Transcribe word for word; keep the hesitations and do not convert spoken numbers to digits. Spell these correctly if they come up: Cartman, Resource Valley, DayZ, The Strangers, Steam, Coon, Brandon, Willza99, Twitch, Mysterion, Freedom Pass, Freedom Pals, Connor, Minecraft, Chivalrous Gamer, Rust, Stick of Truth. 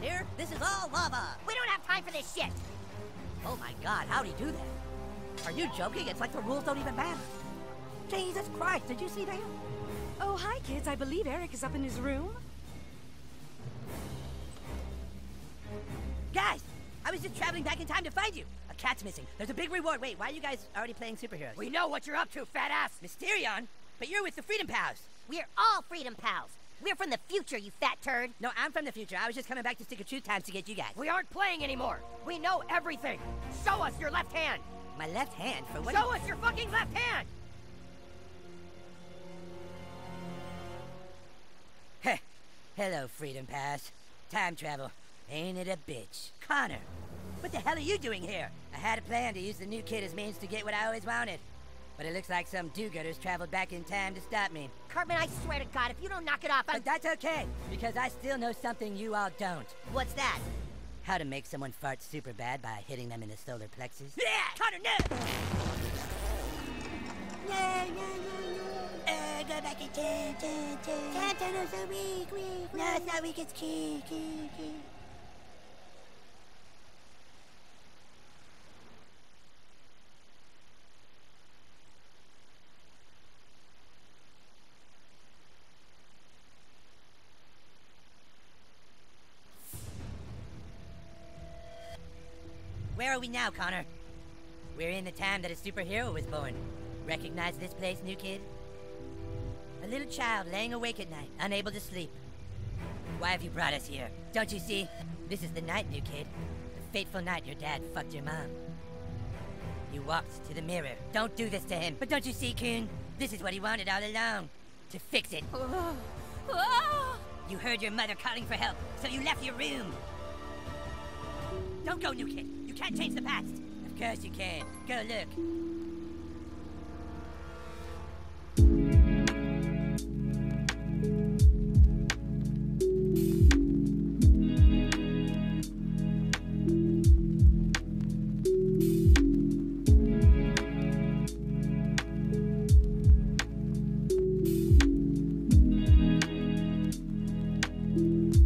Here? This is all lava! We don't have time for this shit! Oh my god, how'd he do that? Are you joking? It's like the rules don't even matter. Jesus Christ, did you see that? Oh, hi kids, I believe Eric is up in his room. Guys, I was just traveling back in time to find you! A cat's missing. There's a big reward. Wait, why are you guys already playing superheroes? We know what you're up to, fat ass! Mysterion? But you're with the Freedom Pals! We're all Freedom Pals! We're from the future, you fat turd. No, I'm from the future. I was just coming back to Stick of Truth times to get you guys. We aren't playing anymore. We know everything. Show us your left hand. My left hand? For what? Show us your fucking left hand! Heh. Hello, Freedom Pass. Time travel. Ain't it a bitch? Connor, what the hell are you doing here? I had a plan to use the new kid as means to get what I always wanted. But it looks like some do-gooders traveled back in time to stop me. Cartman, I swear to God, if you don't knock it off, I'm... But that's okay, because I still know something you all don't. What's that? How to make someone fart super bad by hitting them in the solar plexus. Yeah! Connor, no! No, no, no, no. Uh, go back in time, time, time. Time, time, no, so weak, weak, weak. No, it's not weak, it's key, key, key. Where are we now, Connor? We're in the time that a superhero was born. Recognize this place, new kid? A little child laying awake at night, unable to sleep. Why have you brought us here? Don't you see? This is the night, new kid. The fateful night your dad fucked your mom. You walked to the mirror. Don't do this to him. But don't you see, Coon? This is what he wanted all along. To fix it. Oh. Oh. You heard your mother calling for help, so you left your room. Don't go, new kid. You can't change the past! Of course you can. Go look. Mm-hmm.